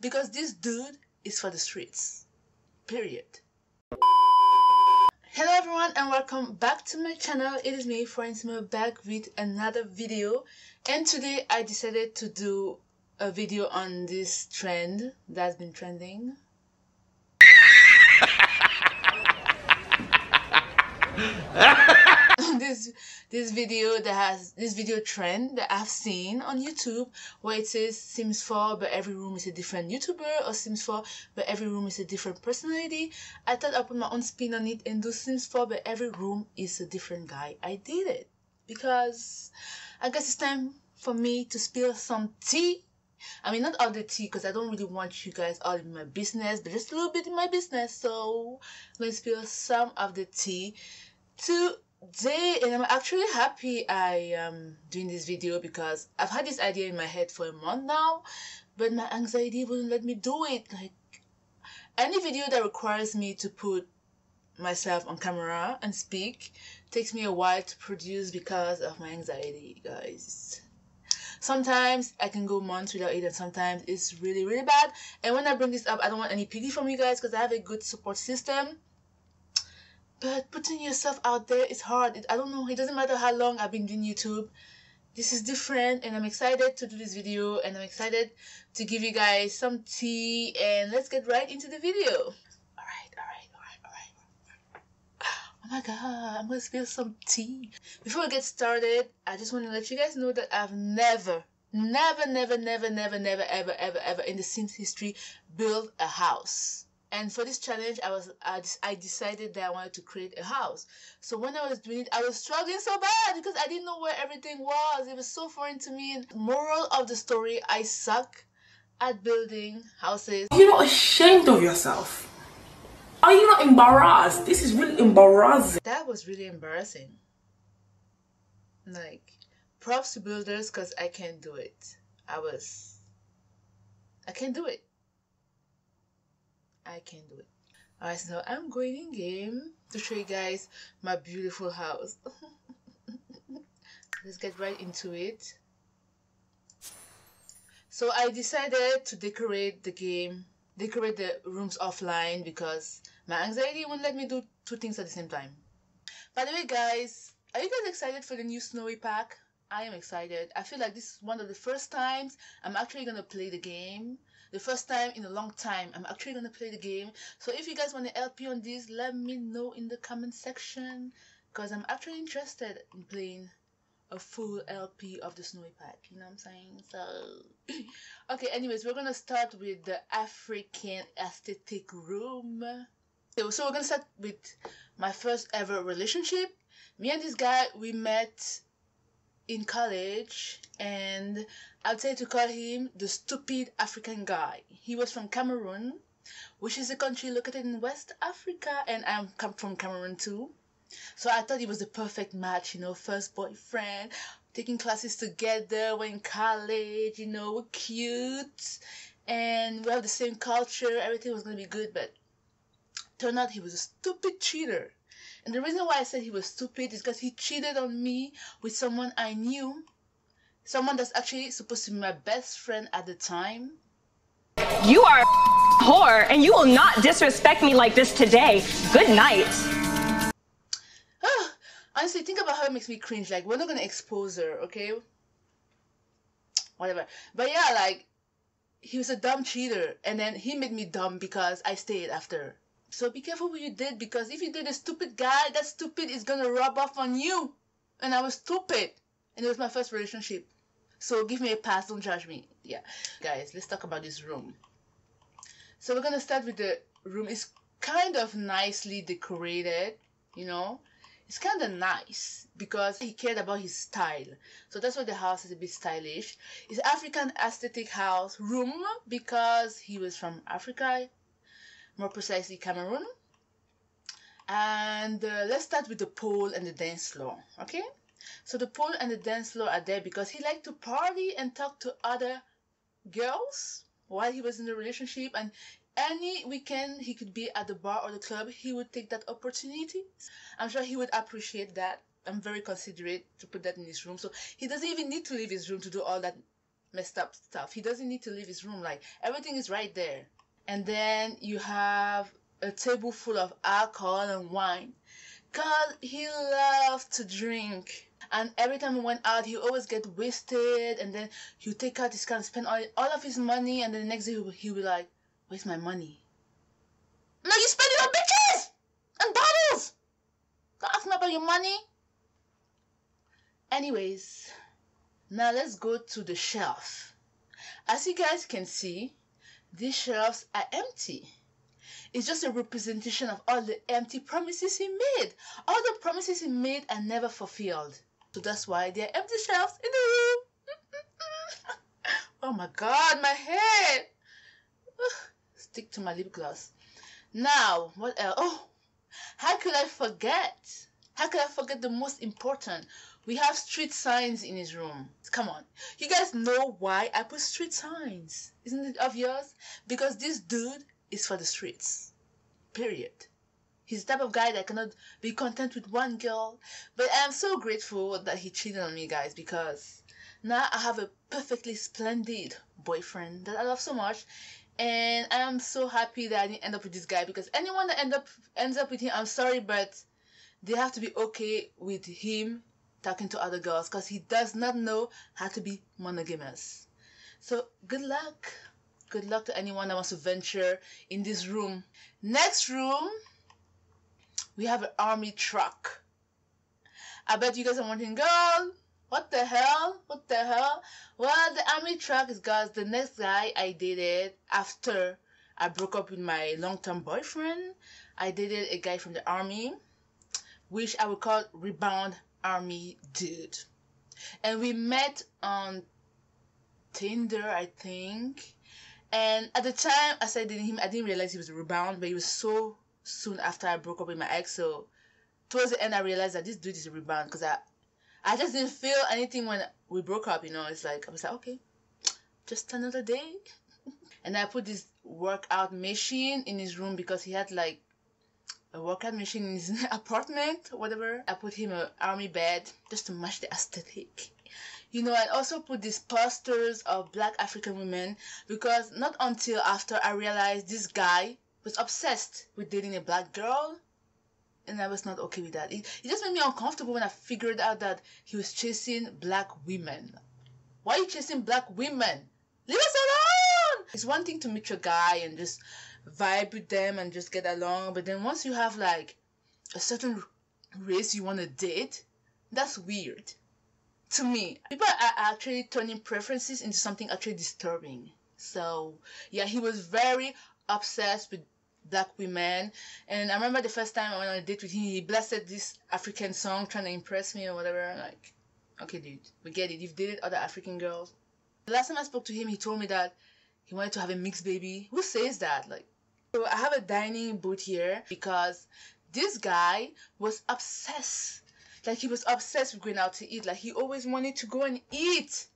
Because this dude is for the streets. Period. Hello everyone and welcome back to my channel. It is me, Foreignsimmer, back with another video. And today I decided to do a video on this trend that's been trending. this video that has this video trend that I've seen on YouTube where it says Sims 4 but every room is a different YouTuber, or Sims 4 but every room is a different personality. I thought I'd put my own spin on it and do Sims 4 but every room is a different guy. I did it because I guess it's time for me to spill some tea. I mean, not all the tea, because I don't really want you guys all in my business, but just a little bit in my business. So I'm going to spill some of the tea today, and I'm actually happy I am doing this video because I've had this idea in my head for a month now, but my anxiety wouldn't let me do it. Like, any video that requires me to put myself on camera and speak takes me a while to produce because of my anxiety, guys. Sometimes I can go months without it, and sometimes it's really, really bad. And when I bring this up, I don't want any pity from you guys because I have a good support system. But putting yourself out there is hard. I don't know. It doesn't matter how long I've been doing YouTube. This is different, and I'm excited to do this video, and I'm excited to give you guys some tea. And let's get right into the video. All right. Oh my God, I'm gonna spill some tea. Before we get started, I just want to let you guys know that I've never in the Sims history built a house. And for this challenge, I decided that I wanted to create a house. So when I was doing it, I was struggling so bad because I didn't know where everything was. It was so foreign to me. And moral of the story, I suck at building houses. Are you not ashamed of yourself? Are you not embarrassed? This is really embarrassing. That was really embarrassing. Like, props to builders because I can't do it. I can't do it. I can do it. Alright, so now I'm going in game to show you guys my beautiful house. Let's get right into it. So I decided to decorate the rooms offline because my anxiety won't let me do two things at the same time. By the way guys, are you guys excited for the new Snowy pack? I am excited. I feel like this is one of the first times I'm actually going to play the game. The first time in a long time I'm actually going to play the game. So if you guys want to help me on this, let me know in the comment section, because I'm actually interested in playing a full LP of the Snowy pack, you know what I'm saying? So okay, anyways, we're going to start with the African aesthetic room. So we're going to start with my first ever relationship. Me and this guy, we met in college, and I would say to call him the stupid African guy. He was from Cameroon, which is a country located in West Africa, and I'm from Cameroon too. So I thought it was the perfect match, you know, first boyfriend, taking classes together, we're in college, you know, we're cute, and we have the same culture, everything was gonna be good, but turned out he was a stupid cheater. And the reason why I said he was stupid is because he cheated on me with someone I knew. Someone that's actually supposed to be my best friend at the time. You are a whore and you will not disrespect me like this today. Good night. Honestly, think about how it makes me cringe. Like, we're not going to expose her, okay? Whatever. But yeah, like, he was a dumb cheater. And then he made me dumb because I stayed after. So be careful what you did, because if you did a stupid guy, that stupid is going to rub off on you. And I was stupid. And it was my first relationship. So give me a pass, don't judge me. Yeah. Guys, let's talk about this room. So we're going to start with the room. It's kind of nicely decorated, you know. It's kind of nice because he cared about his style. So that's why the house is a bit stylish. It's African aesthetic house room because he was from Africa. More precisely Cameroon. And let's start with the pool and the dance floor, okay? So the pool and the dance floor are there because he liked to party and talk to other girls while he was in the relationship, and any weekend he could be at the bar or the club, he would take that opportunity. I'm sure he would appreciate that. I'm very considerate to put that in his room. So he doesn't even need to leave his room to do all that messed up stuff. He doesn't need to leave his room. Like, everything is right there. And then you have a table full of alcohol and wine. God, he loved to drink. And every time he went out, he always get wasted. And then he'll take out his car and spend all of his money. And then the next day, he'll be like, where's my money? No, you spend it on bitches and bottles. Don't ask me about your money. Anyways, now let's go to the shelf. As you guys can see, these shelves are empty. It's just a representation of all the empty promises he made. All the promises he made are never fulfilled. So that's why there are empty shelves in the room. Oh my God, my head. Stick to my lip gloss. Now, what else? Oh, how could I forget? How could I forget the most important? We have street signs in his room. Come on. You guys know why I put street signs. Isn't it obvious? Because this dude is for the streets. Period. He's the type of guy that cannot be content with one girl. But I'm so grateful that he cheated on me, guys, because now I have a perfectly splendid boyfriend that I love so much. And I am so happy that I didn't end up with this guy, because anyone that ends up with him, I'm sorry, but they have to be okay with him talking to other girls, because he does not know how to be monogamous. So good luck. Good luck to anyone that wants to venture in this room. Next room, we have an army truck. I bet you guys are wondering, girl, what the hell? What the hell? Well, the army truck is, guys, the next guy I dated after I broke up with my long-term boyfriend. I dated a guy from the army, which I would call Rebound Army Dude. And we met on Tinder, I think. And at the time, as I dated him, I didn't realize he was a rebound, but he was so soon after I broke up with my ex. So towards the end, I realized that this dude is a rebound, because I just didn't feel anything when we broke up, you know. It's like, I was like, okay, just another day. And I put this workout machine in his room, because he had like a workout machine in his apartment, whatever. I put him an army bed just to match the aesthetic. You know, I also put these posters of Black African women, because not until after I realized this guy was obsessed with dating a Black girl, and I was not okay with that. It just made me uncomfortable when I figured out that he was chasing Black women. Why are you chasing Black women? Leave us alone! It's one thing to meet your guy and just vibe with them and just get along, but then once you have like a certain race you want to date, that's weird. To me, people are actually turning preferences into something actually disturbing. So yeah, he was very obsessed with Black women. And I remember the first time I went on a date with him, he blasted this African song trying to impress me or whatever. I'm like, okay dude, we get it, you've dated other African girls. The last time I spoke to him, he told me that he wanted to have a mixed baby. Who says that? Like, so I have a dining boot here, because this guy was obsessed. Like, he was obsessed with going out to eat. Like, he always wanted to go and eat.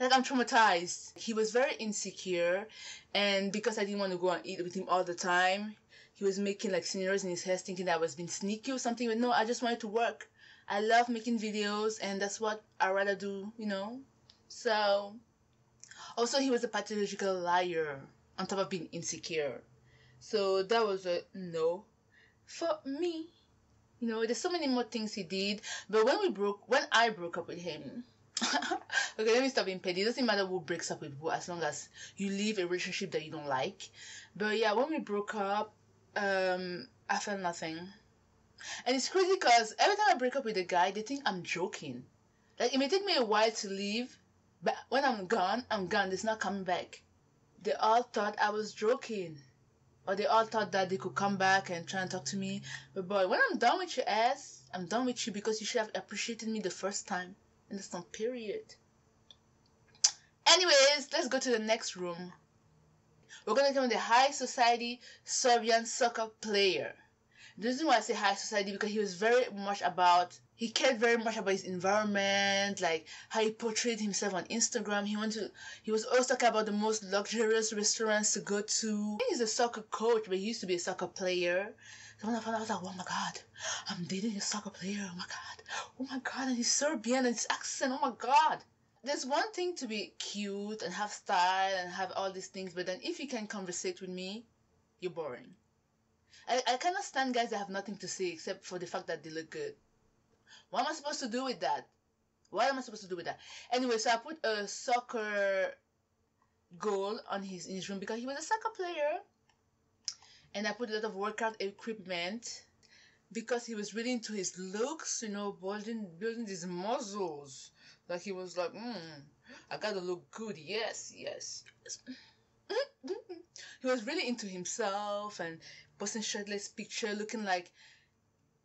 Like, I'm traumatized. He was very insecure. And because I didn't want to go and eat with him all the time, he was making, like, scenarios in his head thinking that I was being sneaky or something. But no, I just wanted to work. I love making videos, and that's what I rather do, you know? So, also, he was a pathological liar on top of being insecure. So, that was a no for me. You know, there's so many more things he did. But when I broke up with him, okay, let me stop being petty. It doesn't matter who breaks up with who, as long as you leave a relationship that you don't like. But yeah, when we broke up, I felt nothing. And it's crazy, because every time I break up with a guy, they think I'm joking. Like, it may take me a while to leave, but when I'm gone, I'm gone. It's not coming back. They all thought I was joking. Or they all thought that they could come back and try and talk to me. But boy, when I'm done with your ass, I'm done with you, because you should have appreciated me the first time. And that's not period. Anyways, let's go to the next room. We're going to come with the high society Serbian soccer player. The reason why I say high society, because he was very much about, he cared very much about his environment, like how he portrayed himself on Instagram. He was always talking about the most luxurious restaurants to go to. He's a soccer coach, but he used to be a soccer player. So when I found out, I was like, oh my God, I'm dating a soccer player. Oh my God. Oh my God, and he's Serbian and his accent. Oh my God. there's one thing to be cute and have style and have all these things, but then if you can conversate with me, you're boring. I cannot stand guys that have nothing to say except for the fact that they look good. What am I supposed to do with that? What am I supposed to do with that? Anyway, so I put a soccer goal on his, in his room because he was a soccer player. And I put a lot of workout equipment because he was really into his looks, you know, building these muscles. Like he was like, I gotta look good. Yes. He was really into himself and posting shirtless picture, looking like,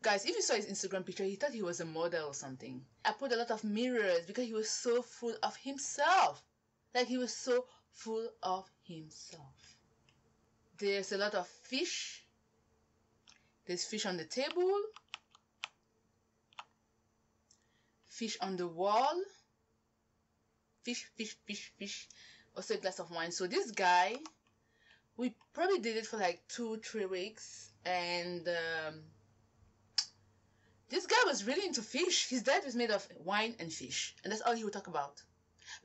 guys, if you saw his Instagram picture, he thought he was a model or something. I put a lot of mirrors because he was so full of himself. Like he was so full of himself. There's a lot of fish. There's fish on the table. Fish on the wall. Fish. Also a glass of wine. So this guy, we probably did it for like 2-3 weeks. And this guy was really into fish. His diet was made of wine and fish. And that's all he would talk about.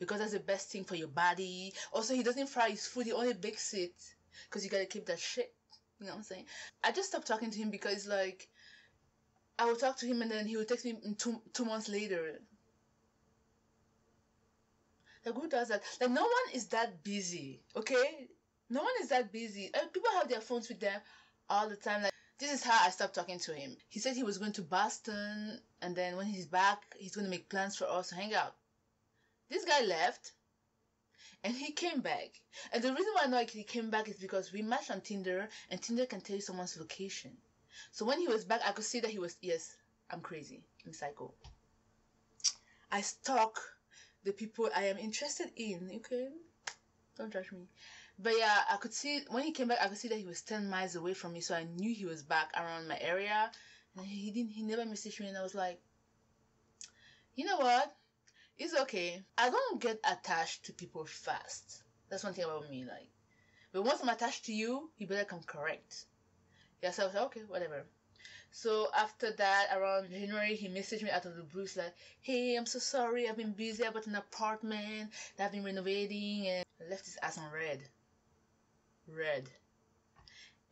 Because that's the best thing for your body. Also, he doesn't fry his food. He only bakes it. Because you gotta keep that shit. You know what I'm saying? I just stopped talking to him because, like, I would talk to him and then he would text me two months later. Like, who does that? Like, no one is that busy, okay? No one is that busy. People have their phones with them all the time. Like, this is how I stopped talking to him. He said he was going to Boston, and then when he's back, he's going to make plans for us to hang out. This guy left, and he came back. And the reason why I know he came back is because we matched on Tinder, and Tinder can tell you someone's location. So when he was back, I could see that he was, yes, I'm crazy. I'm psycho. I stalk the people I am interested in, okay? Don't judge me. But yeah, I could see, when he came back, I could see that he was 10 miles away from me, so I knew he was back around my area. And he never messaged me, and I was like, you know what? It's okay. I don't get attached to people fast. That's one thing about me, like. But once I'm attached to you, you better come correct. Yeah, so I was like, okay, whatever. So after that, around January, he messaged me out of the blue. He's like, hey, I'm so sorry. I've been busy. I bought an apartment that I've been renovating. And I left his ass on red. Red.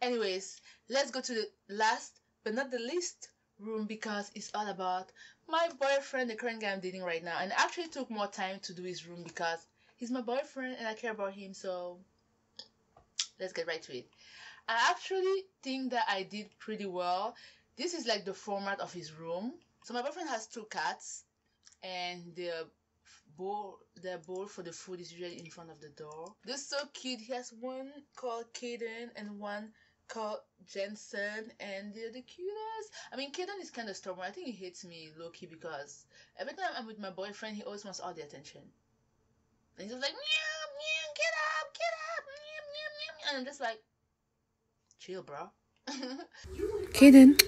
Anyways, let's go to the last but not the least room because it's all about my boyfriend, the current guy I'm dating right now. And it actually took more time to do his room because he's my boyfriend and I care about him. So let's get right to it. I actually think that I did pretty well. This is like the format of his room. So my boyfriend has 2 cats and their bowl for the food is usually in front of the door. They're so cute. He has one called Kaden and one called Jensen, and they're the cutest. I mean, Kaden is kind of stubborn. I think he hates me low-key because every time I'm with my boyfriend, he always wants all the attention. And he's just like, meow, meow, get up, meow, meow, meow. And I'm just like, chill, bro. Kaden.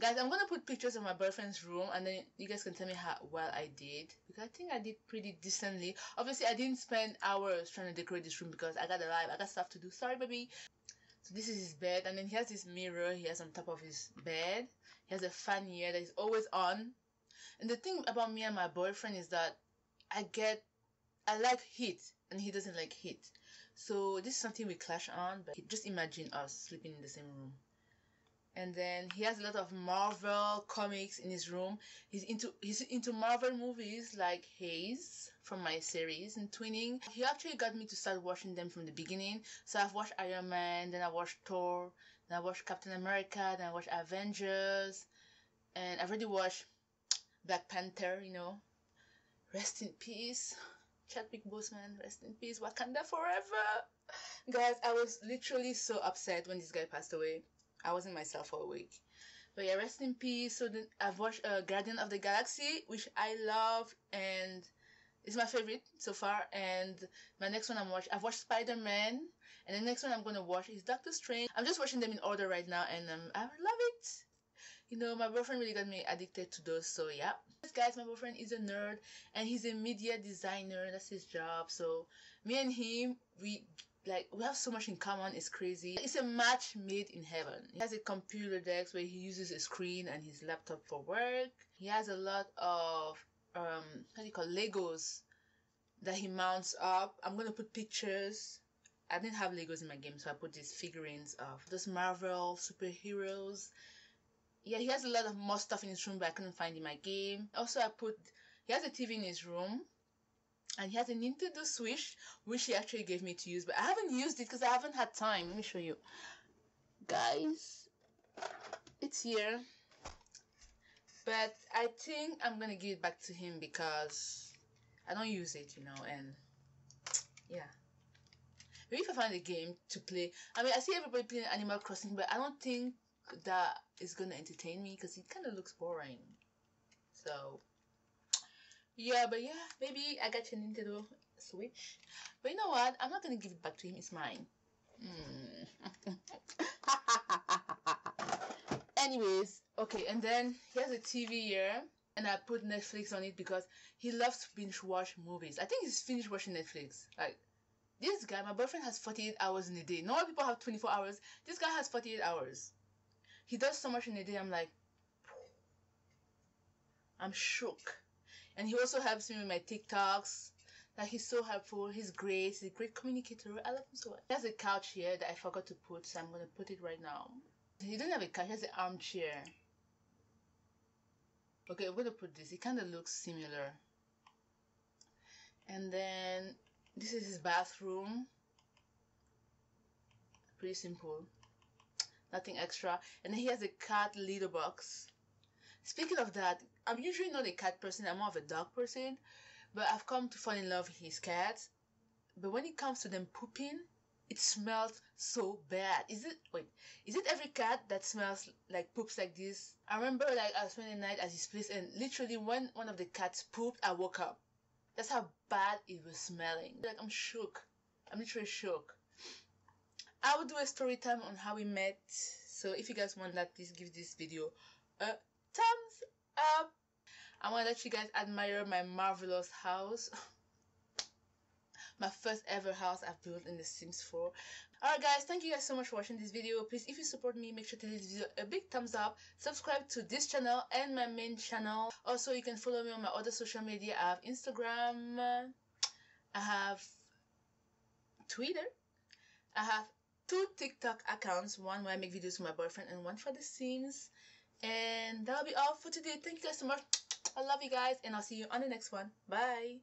Guys, I'm gonna put pictures of my boyfriend's room and then you guys can tell me how well I did. Because I think I did pretty decently. Obviously, I didn't spend hours trying to decorate this room because I got a life, I got stuff to do. Sorry, baby. So this is his bed. And then he has this mirror he has on top of his bed. He has a fan here that is always on. And the thing about me and my boyfriend is that I like heat. And he doesn't like heat, so this is something we clash on. But just imagine us sleeping in the same room. And then he has a lot of Marvel comics in his room. He's into Marvel movies like Haze from my series and Twinning. He actually got me to start watching them from the beginning. So I've watched Iron Man, then I watched Thor, then I watched Captain America, then I watched Avengers, and I've already watched Black Panther. You know, rest in peace. Chadwick Boseman, rest in peace, Wakanda forever. Guys, I was literally so upset when this guy passed away. I wasn't myself for a week. But yeah, rest in peace. So then I've watched Guardians of the Galaxy, which I love and it's my favorite so far. And my next one I've watched Spider-Man. And the next one I'm going to watch is Doctor Strange. I'm just watching them in order right now and I love it. You know, my boyfriend really got me addicted to those, so yeah. Guys, my boyfriend is a nerd, and he's a media designer. That's his job. So me and him, we Like, we have so much in common, it's crazy. It's a match made in heaven. He has a computer desk where he uses a screen and his laptop for work. He has a lot of, Legos that he mounts up. I'm gonna put pictures. I didn't have Legos in my game, so I put these figurines of those Marvel superheroes. Yeah, he has a lot of more stuff in his room that I couldn't find in my game. Also, he has a TV in his room. And he has a Nintendo Switch, which he actually gave me to use. But I haven't used it because I haven't had time. Let me show you. Guys, it's here. But I think I'm going to give it back to him because I don't use it, you know. And, yeah. Maybe if I find a game to play. I mean, I see everybody playing Animal Crossing, but I don't think that is going to entertain me because it kind of looks boring. So... yeah, but yeah, baby, I got your Nintendo Switch. But you know what? I'm not gonna give it back to him. It's mine. Anyways, okay, and then he has a TV here, and I put Netflix on it because he loves to binge watch movies. I think he's finished watching Netflix. Like, this guy, my boyfriend, has 48 hours in a day. Normal people have 24 hours. This guy has 48 hours. He does so much in a day. I'm like, I'm shook. And he also helps me with my TikToks. Like, he's so helpful. He's great. He's a great communicator. I love him so much. He has a couch here that I forgot to put, so I'm going to put it right now. He doesn't have a couch. He has an armchair. Okay, I'm going to put this. It kind of looks similar. And then this is his bathroom. Pretty simple. Nothing extra. And then he has a cat litter box. Speaking of that, I'm usually not a cat person, I'm more of a dog person, but I've come to fall in love with his cats. But when it comes to them pooping, it smells so bad. Is it every cat that smells like poops like this? I remember, like, I spent the night at his place, and literally when one of the cats pooped, I woke up. That's how bad it was smelling. Like, I'm shook. I'm literally shook. I will do a story time on how we met, so if you guys want that, please give this video a thumbs up. I want to let you guys admire my marvelous house. My first ever house I've built in the Sims 4. Alright guys, thank you guys so much for watching this video. Please, if you support me, make sure to give this video a big thumbs up. Subscribe to this channel and my main channel. Also, you can follow me on my other social media. I have Instagram. I have Twitter. I have two TikTok accounts. One where I make videos with my boyfriend and one for the Sims. And that'll be all for today. Thank you guys so much. I love you guys, and I'll see you on the next one. Bye.